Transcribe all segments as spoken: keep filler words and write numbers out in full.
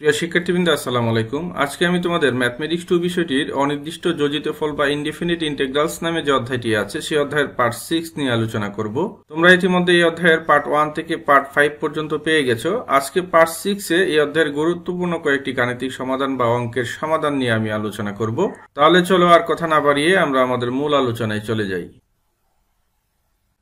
প্রিয় শিক্ষার্থীবৃন্দ আসসালামু আলাইকুম। আজকে আমি তোমাদের ম্যাথমেটিক্স টু বিষয়টির অনির্দিষ্ট যোজিত ফল বা ইনডিফিনিট ইন্টিগ্রালস নামে যে অধ্যায়টি আছে সেই অধ্যায়ের পার্ট সিক্স নিয়ে আলোচনা করব। তোমরা ইতিমধ্যে এই অধ্যায়ের পার্ট ওয়ান থেকে পার্ট ফাইভ পর্যন্ত পেয়ে গেছো। আজকে পার্ট সিক্স এ এই অধ্যায়ের গুরুত্বপূর্ণ কয়েকটি গাণিতিক সমাধান বা অঙ্কের সমাধান নিয়ে আমি আলোচনা করব। তাহলে চলো আর কথা না বাড়িয়ে আমরা আমাদের মূল আলোচনায় চলে যাই।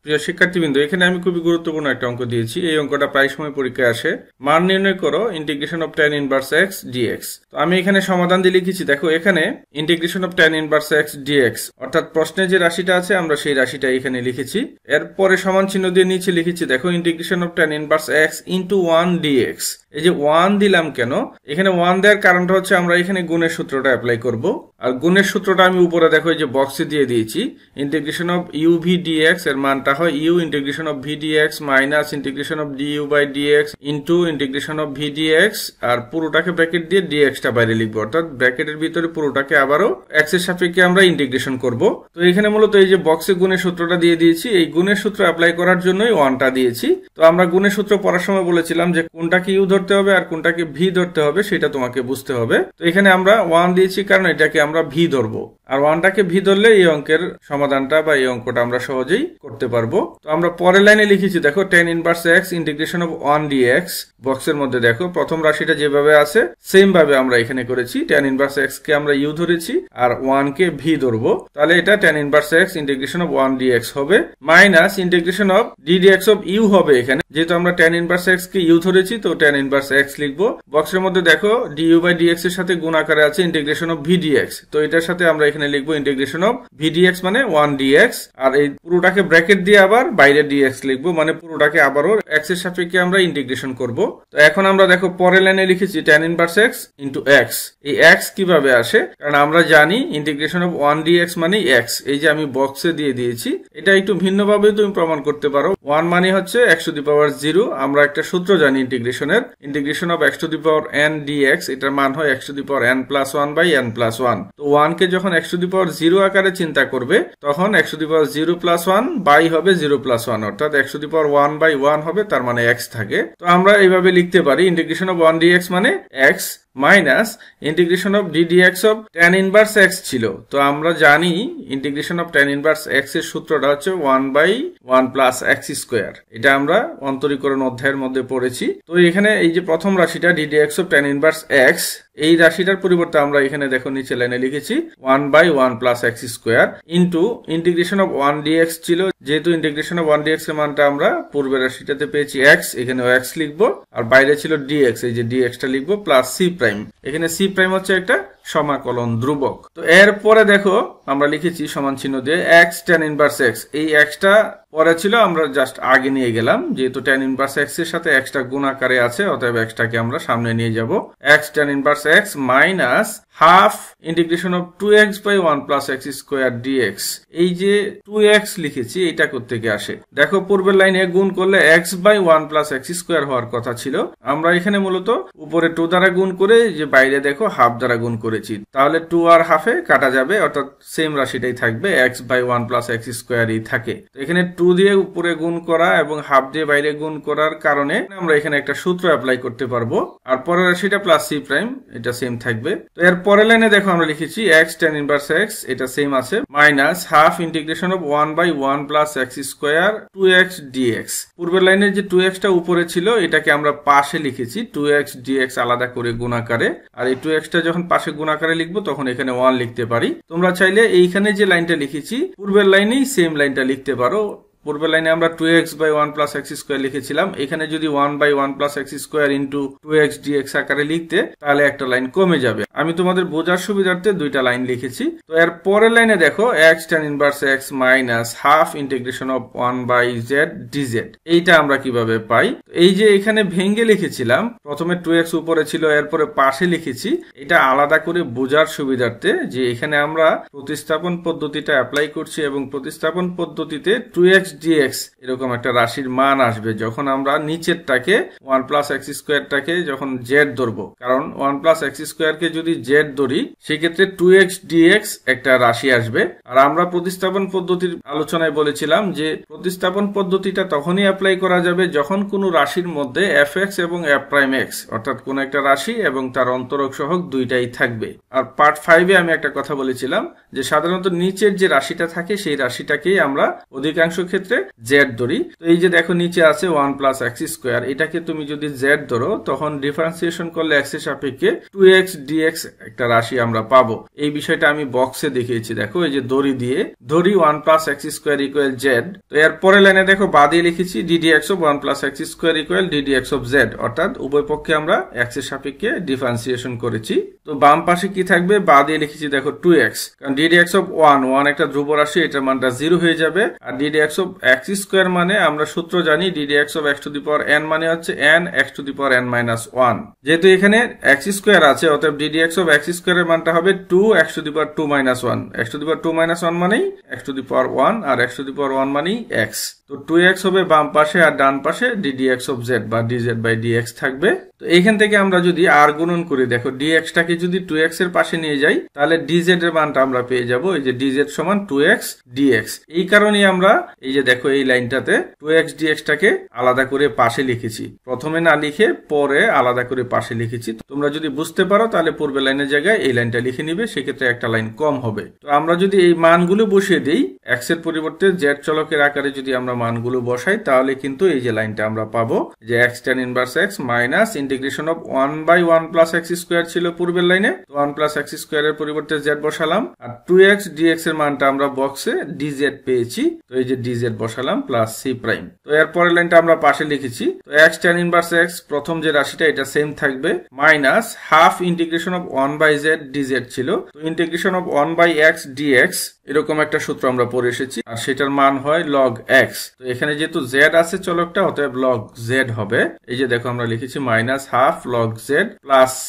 প্রিয় শিক্ষার্থীবৃন্দ, এখানে আমি খুবই গুরুত্বপূর্ণ একটা অঙ্ক দিয়েছি। এই অঙ্কটা প্রায় সময় পরীক্ষায় আসে। মান নির্ণয় করো integration of tan inverse x dx. তো আমি এখানে সমাধান দিয়ে লিখেছি। দেখো এখানে integration of tan inverse x dx অর্থাৎ প্রশ্নে যে রাশিটা আছে আমরা সেই রাশিটা এখানে লিখেছি। এরপরে সমান চিহ্ন দিয়ে নিচে লিখেছি দেখো integration of tan inverse x into one dx. এই যে ওয়ান দিলাম কেন, এখানে ওয়ান দেওয়ার কারণটা হচ্ছে আমরা এখানে গুণের সূত্রটা অ্যাপ্লাই করব। আর গুণের সূত্রটা আমি উপরে দেখো এই যে বক্সে দিয়ে দিয়েছি। Integration of u v dx এর মানটা হয় u integration of v dx minus integration of d u by dx into integration of v dx, আর পুরোটাকে ব্র্যাকেট দিয়ে ডিএক্স টা বাইরে লিখবো। অর্থাৎ ব্র্যাকেটের ভিতরে পুরোটাকে আবারও এক্স এর সাপেক্ষে আমরা ইন্টিগ্রেশন করব। তো এখানে মূলত এই যে বক্সে গুণের সূত্রটা দিয়ে দিয়েছি, এই গুণের সূত্র অ্যাপ্লাই করার জন্যই ওয়ানটা দিয়েছি। তো আমরা গুণের সূত্র পড়ার সময় বলেছিলাম যে কোনটাকে ইউ ধরতে হবে আর কোনটাকে ভি ধরতে হবে সেটা তোমাকে বুঝতে হবে। তো এখানে আমরা ওয়ান দিয়েছি কারণ এটাকে আমরা ভি ধরবো, আর ওয়ানটাকে ভি ধরলে এই অঙ্কের সমাধানটা বা এই অঙ্কটা আমরা সহজেই করতে পারবো। তো আমরা পরের লাইনে লিখেছি দেখো tan inverse x integration of one d x. বক্সের মধ্যে দেখো প্রথম রাশিটা যেভাবে আছে সেম ভাবে আমরা এখানে করেছি। ট্যান ইনভার্স এক্স কে আমরা ইউ ধরেছি আর ওয়ান কে ভি ধরবো। তাহলে এটা tan inverse x integration of one d x হবে minus integration of d d x of u হবে। এখানে যেহেতু আমরা ট্যান ইনভার্স এক্স কে ইউ ধরেছি তো ট্যান ইনভার্স এক্স লিখবো। বক্সের মধ্যে দেখো ডিইউ বাই ডিএক্স এর সাথে গুণ আকারে আছে ইন্টিগ্রেশন অফ ভি ডিএক্স। তো এটার সাথে আমরা এখানে লিখবো ইন্টিগ্রেশন অফ ভি ডিএক্স মানে ওয়ান ডিএক্স, আর এই পুরোটাকে ব্র্যাকেট দিয়ে আবার বাইরে ডিএক্স লিখবো, মানে পুরোটাকে আবারও এক্স এর সাপেক্ষে আমরা ইন্টিগ্রেশন করবো। তো এখন আমরা দেখো পরের লাইনে লিখেছি tan inverse x into x. এই এক্স কিভাবে আসে, কারণ আমরা জানি ইন্টিগ্রেশন অফ ওয়ান ডিএক্স মানে এক্স। এই যে আমি বক্সে দিয়ে দিয়েছি, এটা একটু ভিন্ন ভাবে তুমি প্রমাণ করতে পারো। ওয়ান মানে হচ্ছে x to the power zero. আমরা একটা সূত্র জানি ইন্টিগ্রেশনের, integration of x to the power n dx. এটার মান হয় x to the power n plus one by n plus one. তো ওয়ান কে যখন x to the power zero আকারে চিন্তা করবে তখন x to the power zero plus one by হবে জিরো প্লাস ওয়ান, অর্থাৎ x to the power one by one হবে, তার মানে এক্স থাকে। তো আমরা এইভাবে লিখতে পারি ইন্টিগ্রেশন অফ ওয়ান ডিএক্স মানে x minus integration of d dx of tan inverse x ছিল। তো আমরা জানি integration of tan inverse x এর সূত্রটা হচ্ছে one by one plus x square. এটা আমরা অন্তরীকরণ অধ্যায়ের মধ্যে পড়েছি। তো এখানে এই যে প্রথম রাশিটা d dx of tan inverse x, এই রাশিটার পরিবর্তে আমরা এখানে দেখো নিচে লাইনে লিখেছি one by one plus x square into integration of one dx ছিল। যেহেতু ইন্টিগ্রেশন অফ ওয়ান ডিএক্স এর মানটা আমরা পূর্বের রাশিটাতে পেয়েছি এক্স, এখানে এক্স লিখবো, আর বাইরে ছিল ডিএক্স, এই যে ডিএক্স টা লিখবো প্লাস সি প্রাইম। এখানে সি প্রাইম হচ্ছে একটা সমাকলন ধ্রুবক। তো এরপরে দেখো আমরা লিখেছি সমান চিহ্ন দিয়ে এক্স ট্যান ইনভার্স এক্স। এই এক্সটা পরে ছিল, আমরা জাস্ট আগে নিয়ে গেলাম। যেহেতু ট্যান ইনভার্স এক্স এর সাথে এক্সটা গুণ আকারে আছে অতএব এক্সটাকে আমরা সামনে নিয়ে যাব। X tan inverse x minus half integration of two x by one plus x square dx. এই যে টু এক্স লিখেছি এটা কোত্থেকে আসে, দেখো পূর্বের লাইনে গুণ করলে x by one plus x square হওয়ার কথা ছিল। আমরা এখানে মূলত উপরে টু দ্বারা গুণ করে যে বাইরে দেখো হাফ দ্বারা গুণ করেছি, তাহলে টু আর হাফে কাটা যাবে, অর্থাৎ সেম রাশিটাই থাকবে, x by one plus x স্কোয়ারই থাকে। এখানে টু দিয়ে উপরে গুণ করা এবং হাফ দিয়ে বাইরে গুণ করার কারণে আমরা এখানে একটা সূত্র অ্যাপ্লাই করতে পারবো। আর পরের রাশিটা প্লাস সি প্রাইম, এটা সেম থাকবে। তো এর পরের লাইনে দেখো আমরা লিখেছি এক্স ট্যান ইনভার্স এক্স, এটা সেম আছে, minus half integration of one by one plus x square two x dx. পূর্বের লাইনে যে টু এক্সটা উপরে ছিল এটাকে আমরা পাশে লিখেছি, টু এক্স ডিএক্স আলাদা করে গুণ আকারে। আর এই টু এক্সটা যখন পাশে গুণ আকারে লিখবো তখন এখানে ওয়ান লিখতে পারি। তোমরা চাইলে এইখানে যে লাইনটা লিখেছি পূর্বের লাইনেই সেম লাইনটা লিখতে পারো। পূর্বের লাইনে আমরা two x by one plus x square লিখেছিলাম, এখানে যদি one by one plus x square into two x d x আকারে লিখতে তাহলে একটা লাইন কমে যাবে। আমি তোমাদের বোঝার সুবিধার্থে দুইটা লাইন লিখেছি। তো এর পরের লাইনে দেখো x tan inverse x minus half integration of one by z d z. এইটা আমরা কিভাবে পাই, এই যে এখানে ভেঙ্গে লিখেছিলাম, প্রথমে টু এক্স উপরে ছিল এরপরে পাশে লিখেছি, এটা আলাদা করে বোঝার সুবিধার্থে যে এখানে আমরা প্রতিস্থাপন পদ্ধতিটা অ্যাপ্লাই করছি এবং প্রতিস্থাপন পদ্ধতিতে টু এক্স dx এরকম একটা রাশির মান আসবে যখন আমরা নিচেরটাকে one plus x squared টাকে যখন z ধরব কারণ one plus x squared কে যদি z ধরি সেই ক্ষেত্রে two x dx একটা রাশি আসবে আর আমরা প্রতিস্থাপন পদ্ধতির আলোচনায় বলেছিলাম যে প্রতিস্থাপন পদ্ধতিটা তখনই অ্যাপ্লাই করা যাবে যখন কোনো রাশির মধ্যে fx এবং f'x অর্থাৎ কোন একটা রাশি এবং তার অন্তরক সহগ দুইটাই থাকবে আর পার্ট five এ আমি একটা কথা বলেছিলাম যে সাধারণত নিচের যে রাশিটা থাকে সেই রাশিটাকেই আমরা অধিকাংশ ক্ষেত্রে z ধরি তো এই যে দেখো নিচে আছে one plus x squared এটাকে তুমি যদি z ধরো তখন ডিফারেন্সিয়েশন করলে x এর সাপেক্ষে two x dx একটা রাশি আমরা পাবো এই বিষয়টা আমি বক্সে দেখিয়েছি দেখো এই যে দড়ি দিয়ে দড়ি one plus x squared equal z তো এর পরের লাইনে দেখো বাদিয়ে লিখেছি d dx of one plus x squared equal d dx of z অর্থাৎ উভয় পক্ষে আমরা x এর সাপেক্ষে ডিফারেন্সিয়েশন করেছি তো বাম পাশে কি থাকবে বাদিয়ে লিখেছি দেখো two x কারণ d dx of one one একটা ধ্রুব রাশি এটার মানটা zero হয়ে যাবে আর d dx of x squared মানে আমরা সূত্র জানি d dx of x to the power n মানে হচ্ছে n x to the power n minus one যেহেতু এখানে x squared আছে অতএব d dx of x squared এর মানটা হবে two x to the power two minus one x to the power two minus one মানে x to the power one R x to the power one মানে x তো two x হবে বাম পাশে আর ডান পাশে d dx of z বা d z by d x থাকবে তো এইখান থেকে আমরা যদি r গুণন করি দেখো dx টাকে যদি two x এর পাশে নিয়ে যাই তাহলে dz এর মানটা আমরা পেয়ে যাব এই যে dz সমান two x dx এই কারণে আমরা এই যে দেখো এই লাইনটাতে two x dx টাকে আলাদা করে পাশে লিখেছি প্রথমে না লিখে পরে আলাদা করে পাশে লিখেছি তোমরা যদি বুঝতে পারো তাহলে পূর্বের লাইনের জায়গায় এই লাইনটা লিখে নিবে সেক্ষেত্রে একটা লাইন কম হবে তো আমরা যদি এই মানগুলো বসিয়ে দেই x এর পরিবর্তে z চলকের আকারে যদি আমরা মানগুলো বসাই তাহলে কিন্তু এই যে লাইনটা আমরা পাবো যে x tan inverse x minus integration of one by one plus x squared ছিল পূর্বের লাইনে তো one plus x squared এর পরিবর্তে z বসালাম আর two x dx এর মানটা আমরা বক্সে dz পেয়েছি তো এই যে dz বসালাম plus c prime তো এর পরের লাইনটা আমরা পাশে লিখেছি তো x tan inverse x প্রথম যে রাশিটা এটা সেম থাকবে minus half integration of one by z dz ছিল তো integration of one by x dx এরকম একটা সূত্র আমরা পড়ে এসেছি আর সেটার মান হয় log x তো এখানে যেহেতু z আছে চলকটা অতএব log z হবে এই যে দেখো আমরা লিখেছি minus half log z plus c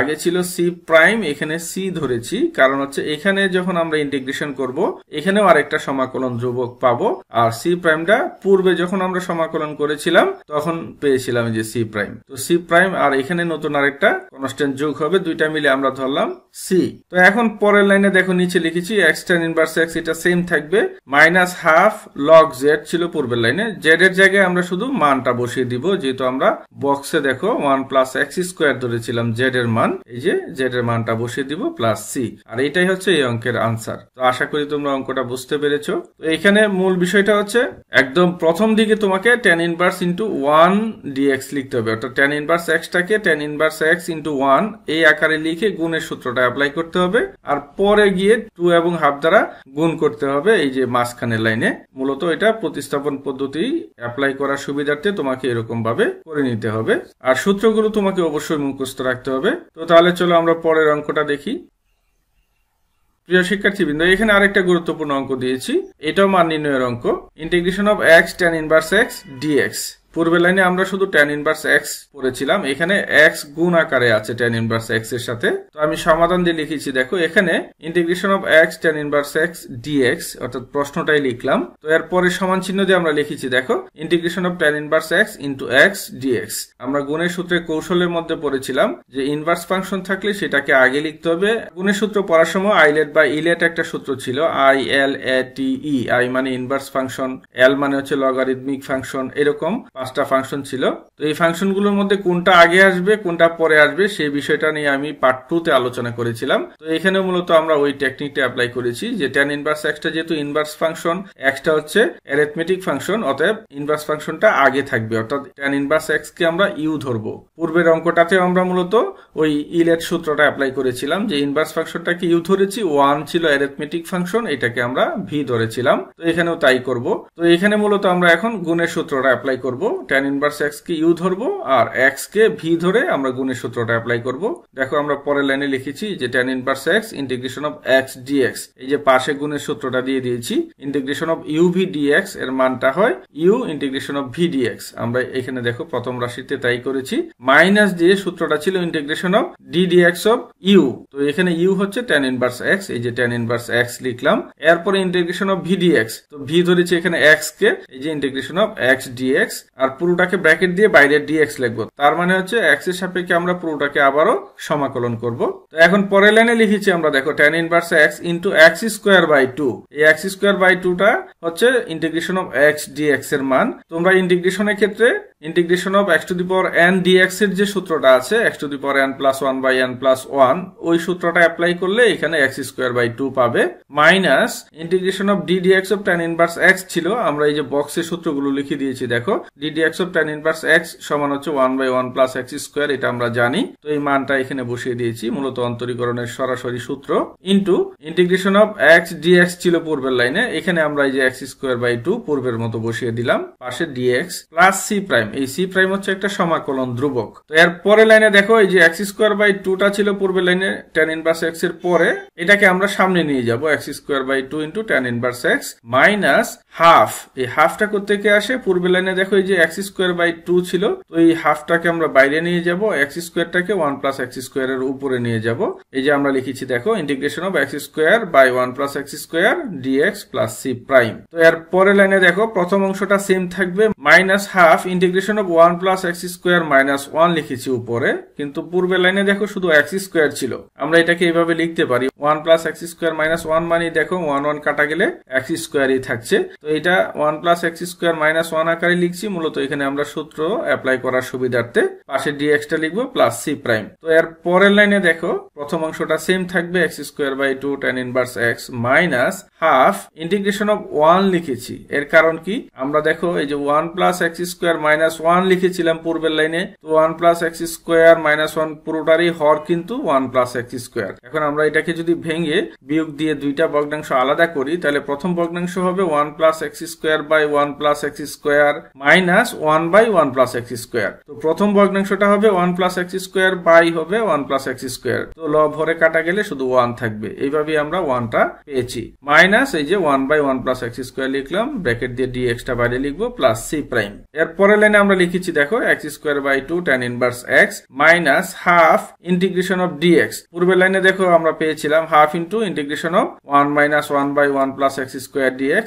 আগে ছিল c prime এখানে c ধরেছি কারণ হচ্ছে এখানে যখন আমরা ইন্টিগ্রেশন করব এখানেও আরেকটা সমাকলন ধ্রুবক পাবো আর c primeটা পূর্বে যখন আমরা সমাকলন করেছিলাম তখন পেয়েছিলাম যে c prime তো c prime আর এখানে নতুন আরেকটা কনস্ট্যান্ট যোগ হবে দুইটা মিলে আমরা ধরলাম c তো এখন পরের লাইনে দেখো নিচে লিখেছি x tan inverse x এটা সেম থাকবে minus half log z ছিল পূর্বের লাইনে z এর জায়গায় আমরা শুধু মানটা বসিয়ে দিব যেহেতু আমরা বক্সে দেখো one plus x squared ধরেছিলাম z এর মান এই যে z এর মানটা বসিয়ে দিব plus c আর এটাই হচ্ছে এই অঙ্কের আনসার তো আশা করি তোমরা অঙ্কটা বুঝতে পেরেছো তো এখানে মূল বিষয়টা হচ্ছে একদম প্রথম দিকে তোমাকে tan inverse into one dx লিখতে হবে অর্থাৎ tan inverse x টাকে tan inverse x into one এই আকারে লিখে গুণের সূত্রটা অ্যাপ্লাই করতে হবে আর পরে গিয়ে two এবং half দ্বারা গুণ করতে হবে এই যে মাঝখানের লাইনে মূলত এটা প্রতিস্থাপন পদ্ধতি অ্যাপ্লাই করার সুবিধার্থে তোমাকে এরকম ভাবে করে নিতে হবে আর সূত্রগুলো তোমাকে অবশ্যই মুখস্থ রাখতে হবে তো তাহলে চলো আমরা পরের অঙ্কটা দেখি প্রিয় শিক্ষার্থীবৃন্দ এখানে আরেকটা গুরুত্বপূর্ণ অঙ্ক দিয়েছি এটাও মান নির্ণয়ের অঙ্ক integration of x tan inverse x dx পূর্বের লাইনে আমরা শুধু tan inverse x পড়েছিলাম এখানে x গুণ আকারে আছে tan inverse x এর সাথে তো আমি সমাধান দিয়ে লিখেছি দেখো এখানে integration of x tan inverse x dx অর্থাৎ প্রশ্নটাই লিখলাম তো এর পরে সমান চিহ্ন দিয়ে আমরা লিখেছি দেখো integration of tan inverse x into x dx আমরা গুণের সূত্রে কৌশলের মধ্যে পড়েছিলাম যে ইনভার্স ফাংশন থাকলে সেটাকে আগে লিখতে হবে গুণের সূত্র পড়ার সময় আইলেট বা ইলেট একটা সূত্র ছিল i l a t e i মানে ইনভার্স ফাংশন l মানে হচ্ছে লগারিদমিক ফাংশন এরকম পাঁচটা ফাংশন ছিল তো এই ফাংশনগুলোর মধ্যে কোনটা আগে আসবে কোনটা পরে আসবে সেই বিষয়টা নিয়ে আমি পার্ট two তে আলোচনা করেছিলাম তো এখানে মূলত আমরা ওই টেকনিকটা অ্যাপ্লাই করেছি যে tan ইনভার্স x টা যেহেতু ইনভার্স ফাংশন x টা হচ্ছে অ্যারিথমেটিক ফাংশন অতএব ইনভার্স ফাংশনটা আগে থাকবে অর্থাৎ tan ইনভার্স x কে আমরা u ধরব পূর্বের অঙ্কটাতে আমরা মূলত ওই ইলেট সূত্রটা অ্যাপ্লাই করেছিলাম যে ইনভার্স ফাংশনটাকে u ধরেছি one ছিল অ্যারিথমেটিক ফাংশন এটাকে আমরা v ধরেছিলাম তো এখানেও তাই করব তো এখানে মূলত আমরা এখন গুণের সূত্রটা অ্যাপ্লাই করব tan inverse x কে u ধরবো আর x কে v ধরে আমরা গুণের সূত্রটা অ্যাপ্লাই করব। দেখো আমরা পরের লাইনে লিখেছি যে tan inverse x integration of x dx, এই যে পাশে গুণের সূত্রটা দিয়ে দিয়েছি integration of u v dx এর মানটা হয় u integration of v dx। আমরা এখানে দেখো প্রথম রাশিতে তাই করেছি, মাইনাস দিয়ে সূত্রটা ছিল integration of d dx of u, তো এখানে u হচ্ছে tan inverse x, এই যে tan inverse x লিখলাম। এরপরে integration of v dx, তো v ধরেছি এখানে x কে, এই যে integration of x dx আর পুরোটাকে ব্র্যাকেট দিয়ে বাইরে dx লিখব, তার মানে হচ্ছে x এর সাপেক্ষে আমরা পুরোটাকে আবারো সমাকলন করব। তো এখন পরের লাইনে লিখেছি আমরা দেখো tan inverse x into x square by two, এই x square by two টা হচ্ছে integration of x dx এর মান। তোমরা ইন্টিগ্রেশনের ক্ষেত্রে integration of x to the power n dx এর যে সূত্রটা আছে x to the power n plus one by n plus one, ওই সূত্রটা অ্যাপ্লাই করলে এখানে x square by two পাবে, minus integration of d dx of tan inverse x ছিল, আমরা এই যে বক্সের সূত্রগুলো লিখে দিয়েছি দেখো d dx of tan inverse x সমান হচ্ছে one by one plus x square, এটা আমরা জানি, তো এই মানটা এখানে বসিয়ে দিয়েছি মূলত অন্তরীকরণের সরাসরি সূত্র, into integration of x dx ছিল পূর্বের লাইনে, এখানে আমরা এই যে x square by two পূর্বের মতো বসিয়ে দিলাম, পাশে dx plus c prime, এই c prime হচ্ছে একটা সমাকলন ধ্রুবক। তো এর পরের লাইনে দেখো এই যে x square by two টা ছিল পূর্বের লাইনে tan inverse x এর পরে, এটাকে আমরা সামনে নিয়ে যাব x square by two into tan inverse x minus half, এই হাফটা কোথা থেকে আসে, পূর্বের লাইনে দেখো এই যে x square by two ছিল, তো এই হাফটাকে আমরা বাইরে নিয়ে যাব, x square টাকে one plus x square এর উপরে নিয়ে যাব, এই যে আমরা লিখেছি দেখো integration of x square by one plus x square dx plus c prime। তো এর পরের লাইনে দেখো প্রথম অংশটা সেম থাকবে minus half integration of one plus x square minus one লিখেছি উপরে, কিন্তু পূর্বের লাইনে দেখো শুধু x square ছিল, আমরা এটাকে এইভাবে লিখতে পারি one plus x square minus one, মানে দেখো one one কাটা গেলে x squareই থাকছে, তো এটা one plus x square minus one আকারে লিখছি মূলত এখানে আমরা সূত্র অ্যাপ্লাই করার সুবিধার্থে, পাশে dx টা লিখবো প্লাস c prime। তো এর পরের লাইনে দেখো প্রথম অংশটা সেম থাকবে x square by two tan inverse x minus half integration of one লিখেছি, এর কারণ কি, আমরা দেখো এই যে one plus x square minus one লিখেছিলাম পূর্বের লাইনে, তো one plus x square minus one পুরোটারই হর কিন্তু one plus x square, এখন আমরা এটাকে যদি ভেঙে বিয়োগ দিয়ে দুইটা ভগ্নাংশ আলাদা করি তাহলে প্রথম ভগ্নাংশ হবে one plus x square by one plus x square minus one by one plus x square, তো প্রথম ভগ্নাংশটা হবে one plus x square by হবে one plus x square, তো লব হরে কাটা গেলে শুধু one থাকবে, এইভাবে আমরা one টা পেয়েছি, মাইনাস এই যে one by one plus x square লিখলাম, ব্র্যাকেট দিয়ে dx টা বাইরে লিখবো প্লাস c prime। এর পরের লাইনে আমরা লিখেছি দেখো x square by two tan inverse x minus half integration of dx, পূর্বের লাইনে দেখো আমরা পেয়েছিলাম half into integration of one minus one by one plus x square dx,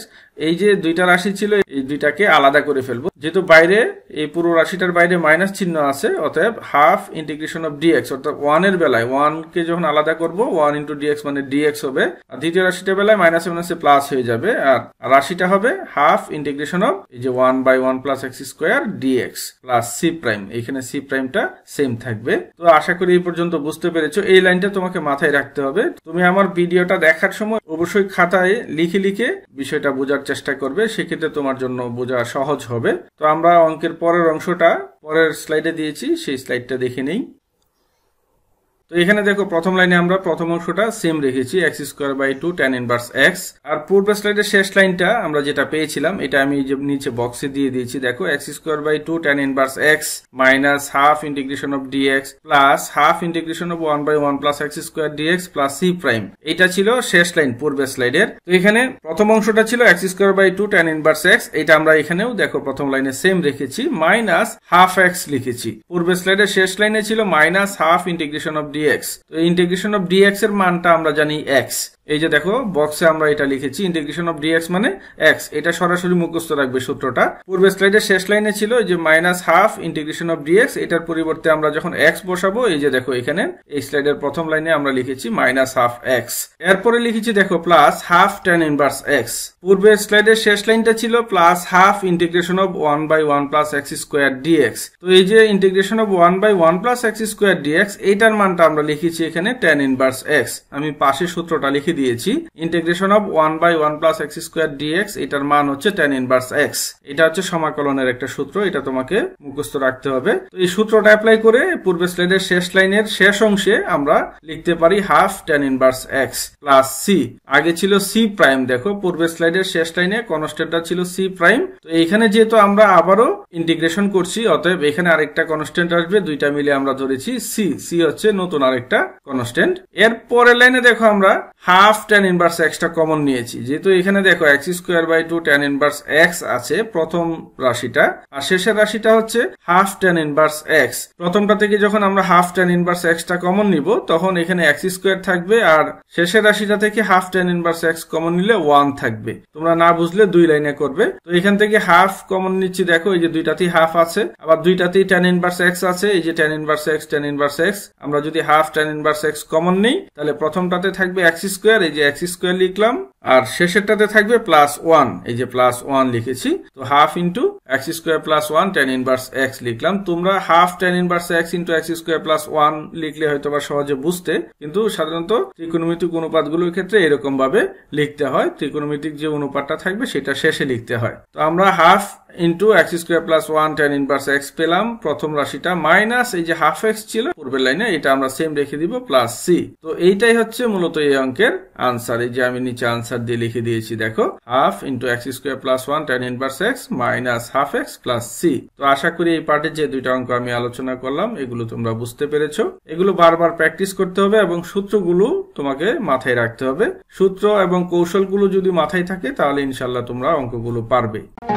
এই যে দুইটা রাশি ছিল এই দুইটাকে আলাদা করে ফেলবো, যেহেতু বাইরে এই পুরো রাশিটার বাইরে মাইনাস চিহ্ন আছে, অতএব half integration of dx, অর্থাৎ one এর বেলায় one কে যখন আলাদা করব one into dx মানে dx হবে, আর দ্বিতীয় রাশিটার বেলায় মাইনাস মাইনাসে প্লাস হয়ে যাবে, আর রাশিটা হবে half integration of এই যে one by one plus x square dx plus c prime, এখানে c prime টা সেম থাকবে। তো আশা করি এই পর্যন্ত বুঝতে পেরেছো, এই লাইনটা তোমাকে মাথায় রাখতে হবে, তুমি আমার ভিডিওটা দেখার সময় অবশ্যই খাতায় লিখে লিখে বিষয়টা বোঝার চেষ্টা করবে, সেক্ষেত্রে তোমার জন্য বোঝা সহজ হবে। তো আমরা অঙ্কের পরের অংশটা পরের স্লাইডে দিয়েছি, সেই স্লাইডটা দেখে নেই। তো এখানে দেখো প্রথম লাইনে আমরা প্রথম অংশটা সেম রেখেছি x square by two tan inverse x, আর পূর্বের স্লাইডের শেষ লাইনটা আমরা যেটা পেয়েছিলাম এটা আমি নিচে বক্সে দিয়ে দিয়েছি দেখো x square by two tan inverse x minus half integration of dx plus half integration of one by one plus x square dx plus c prime, এটা ছিল শেষ লাইন পূর্বের স্লাইডের। তো এখানে প্রথম অংশটা ছিল x square by two tan inverse x, এটা আমরা এখানেও দেখো প্রথম লাইনে সেম রেখেছি, minus half x লিখেছি, পূর্বের স্লাইডের শেষ লাইনে ছিল minus half integration of dx, তো ইন্টিগ্রেশন অফ dx এর মানটা আমরা জানি x, এই যে দেখো বক্সে আমরা এটা লিখেছি ইন্টিগ্রেশন অফ dx মানে x, এটা সরাসরি মুখস্থ রাখবে সূত্রটা, পূর্বের স্লাইডের শেষ লাইনে ছিল যে minus half integration of dx, এটার পরিবর্তে আমরা যখন x বসাবো এই যে দেখো এখানে এই স্লাইডের প্রথম লাইনে আমরা লিখেছি মাইনাস হাফ x, এরপরে লিখেছি দেখো plus half tan inverse x, পূর্বের স্লাইডের শেষ লাইনটা ছিল plus half integration of one by one plus x square dx, তো এই যে integration of one by one plus x square dx এইটার মানটা আমরা লিখেছি এখানে tan ইনভার্স x। আমি পাশের সূত্রটা লিখে দিয়েছি, integration of one by one plus x square dx, এটার মান হচ্ছে tan ইনভার্স x। এটা হচ্ছে সমাকলনের একটা সূত্র, এটা তোমাকে মুখস্থ রাখতে হবে। তো এই সূত্রটা অ্যাপ্লাই করে পূর্বের স্লাইডের শেষ লাইনের শেষ অংশে আমরা লিখতে পারি half tan inverse x plus c। আগে ছিল c প্রাইম, দেখো পূর্বের স্লাইডের শেষ লাইনে কনস্ট্যান্টটা ছিল c প্রাইম। তো এইখানে যেহেতু আমরা আবারও ইন্টিগ্রেশন করছি, অতএব এখানে আরেকটা কনস্ট্যান্ট আসবে, দুইটা মিলে আমরা ধরেছি সি। সি হচ্ছে নতুন আরেকটা কনস্ট্যান্ট। এর পরের লাইনে দেখো আমরা হাফ tan ইনভার্স x টা কমন নিয়েছি, যেহেতু এখানে দেখো x square by two tan inverse x আছে প্রথম রাশিটা, আর শেষের রাশিটা হচ্ছে হাফ tan ইনভার্স x। প্রথমটা থেকে যখন আমরা হাফ tan ইনভার্স x টা কমন নিব, তখন এখানে x স্কয়ার থাকবে, আর শেষের রাশিটা থেকে half tan inverse x common নিলে ওয়ান থাকবে। তোমরা না বুঝলে দুই লাইনে করবে। তো এখান থেকে হাফ কমন নিচ্ছি, দেখো এই যে দুইটাতেই হাফ আছে, আবার দুইটাতেই tan ইনভার্স x আছে, এই যে tan inverse x tan inverse x। আমরা যদি half tan inverse x common নিই, তাহলে প্রথমটাতে থাকবে x স্কয়ার, এই যে x স্কয়ার লিখলাম, আর শেষেরটাতে থাকবে প্লাস ওয়ান, এই যে প্লাস ওয়ান লিখেছি। তো half into x square plus one tan inverse x লিখলাম। তোমরা half tan inverse x into x square plus one লিখলে হয়তো বা সহজে বুঝতে, কিন্তু সাধারণত ত্রিকোণমিতিক অনুপাতগুলোর ক্ষেত্রে এরকম ভাবে লিখতে হয়, ত্রিকোণমিতিক যে অনুপাতটা থাকবে সেটা শেষে লিখতে হয়। তো আমরা half into x square plus one tan inverse x পেলাম প্রথম রাশিটা, মাইনাস এই যে হাফ x ছিল পূর্বের লাইনে, এটা আমরা সেম রেখে দিব প্লাস c। তো এইটাই হচ্ছে মূলত এই অঙ্কের আনসার। এই যে আমি নিচে আনসার দিয়ে লিখে দিয়েছি, দেখো half into x square plus one tan inverse x minus half x plus c। তো আশা করি এই পার্টে যে দুইটা অঙ্ক আমি আলোচনা করলাম এগুলো তোমরা বুঝতে পেরেছো। এগুলো বারবার প্র্যাকটিস করতে হবে এবং সূত্রগুলো তোমাকে মাথায় রাখতে হবে। সূত্র এবং কৌশলগুলো যদি মাথায় থাকে, তাহলে ইনশাল্লাহ তোমরা অঙ্কগুলো পারবে।